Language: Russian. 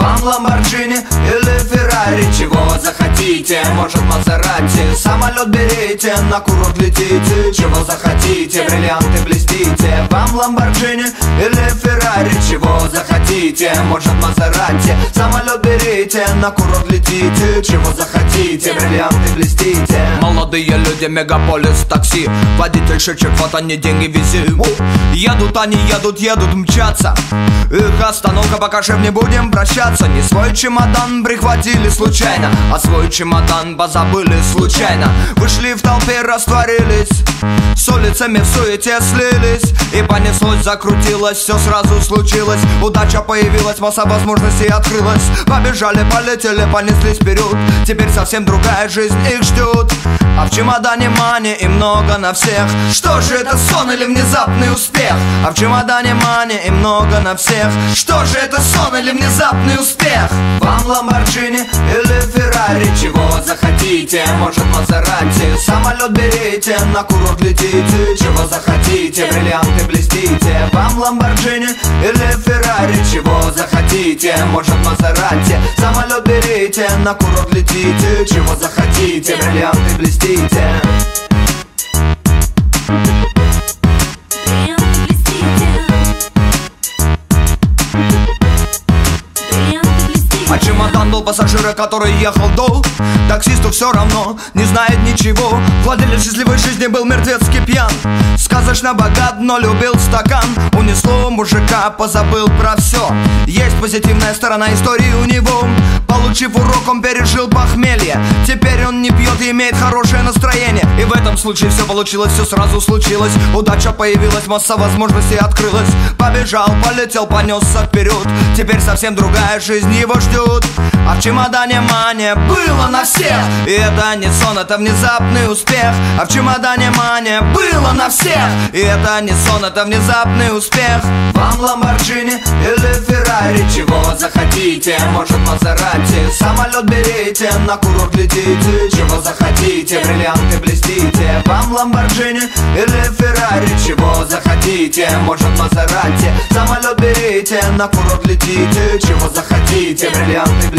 Вам Lamborghini или Ferrari, чего захотите, может Maserati. Самолет берите, на курорт летите, чего захотите, бриллианты блестите. Вам Lamborghini или Ferrari, чего захотите, может Maserati. Самолет берите, на курорт летите, чего захотите, бриллианты блестите. Молодые люди, мегаполис, такси, водитель шичек, вот они деньги вези. Едут они, едут, едут, мчатся, их остановка, покажи, не будем прощаться. Не свой чемодан прихватили случайно, а свой чемодан позабыли случайно. Вышли в толпе, растворились, с улицами в суете слились. И понеслось, закрутилось, все сразу случилось. Удача появилась, масса возможностей открылась. Побежали, полетели, понеслись вперед. Теперь совсем другая жизнь их ждет, а в чемодане мани и много на всех. Что же это, сон или внезапный успех? А в чемодане мани и много на всех. Что же это, сон или внезапный успех? Вам Lamborghini или Ferrari, чего захотите, может Maserati. Самолет берите, на курорт летите, чего захотите, бриллианты блестите. Вам Lamborghini или Ferrari, чего захотите, может Maserati. Самолет берите, на курорт летите, чего захотите, бриллианты блестите. А чемодан был пассажира, который ехал до. Таксисту все равно, не знает ничего. Владелец счастливой жизни был мертвецки пьян, сказочно богат, но любил стакан. Унесло мужика, позабыл про все. Есть позитивная сторона истории у него. Получив урок, он пережил похмелье. Теперь он не пьет и имеет хорошее настроение. И в этом случае все получилось, все сразу случилось. Удача появилась, масса возможностей открылась. Побежал, полетел, понесся вперед. Теперь совсем другая жизнь его ждет, а в чемодане мания было на всех. И это не сон, это внезапный успех. А в чемодане мания было на всех. И это не сон, это внезапный успех. Вам Lamborghini или Ferrari, чего захотите, может Maserati. Самолет берите, на курорт летите, чего захотите, бриллианты блестите. Вам Lamborghini или Ferrari, чего захотите, может Maserati. Самолет берите, на курорт летите, чего захотите, бриллианты блестите.